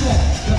Dernier vainqueur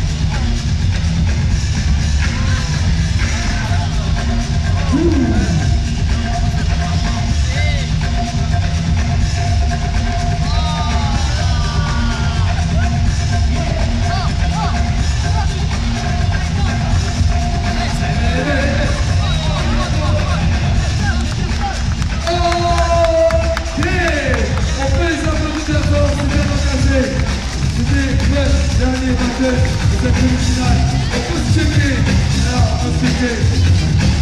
de cette demi-finale, on peut se checker,